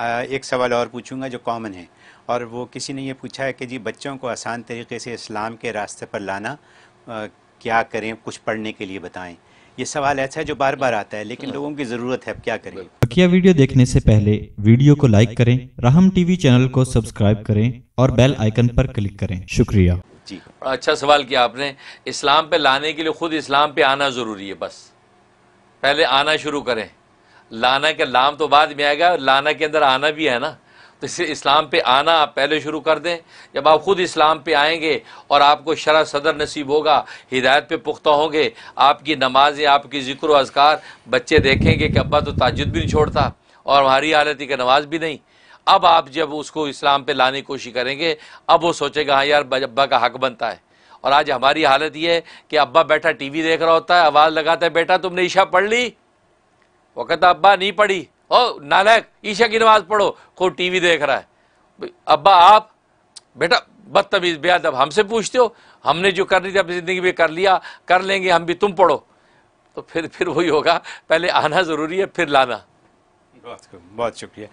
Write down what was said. एक सवाल और पूछूंगा जो कॉमन है, और वो किसी ने ये पूछा है कि जी बच्चों को आसान तरीके से इस्लाम के रास्ते पर लाना क्या करें, कुछ पढ़ने के लिए बताएं। ये सवाल ऐसा है जो बार बार आता है, लेकिन लोगों की ज़रूरत है, अब क्या करें। बकिया वीडियो देखने से पहले वीडियो को लाइक करें, राहम टीवी चैनल को सब्सक्राइब करें और बेल आइकन पर क्लिक करें। शुक्रिया जी। अच्छा सवाल किया आपने। इस्लाम पे लाने के लिए खुद इस्लाम पे आना ज़रूरी है, बस पहले आना शुरू करें। लाना का लाम तो बाद में आएगा, लाना के अंदर आना भी है ना, तो इससे इस्लाम पे आना आप पहले शुरू कर दें। जब आप ख़ुद इस्लाम पे आएंगे और आपको शरह सदर नसीब होगा, हिदायत पे पुख्ता होंगे, आपकी नमाजें, आपकी ज़िक्र व अज़कार बच्चे देखेंगे कि अब्बा तो ताजुद भी नहीं छोड़ता और हमारी हालत ही कि नमाज भी नहीं। अब आप जब उसको इस्लाम पे लाने की कोशिश करेंगे, अब वो सोचेगा हाँ यार अब्बा का हक बनता है। और आज हमारी हालत ये है कि अब्बा बैठा टीवी देख रहा होता है, आवाज़ लगाता है, बेटा तुमने ईशा पढ़ ली? वो कहता अब्बा नहीं पढ़ी। ओ नालायक, ईशा की नमाज पढ़ो, खुद टीवी देख रहा है। अब्बा आप, बेटा बदतमीज़ बेअदब, हमसे पूछते हो? हमने जो करनी थी अपनी ज़िंदगी में कर लिया, कर लेंगे हम भी, तुम पढ़ो। तो फिर वही होगा, पहले आना ज़रूरी है फिर लाना। बहुत शुक्रिया।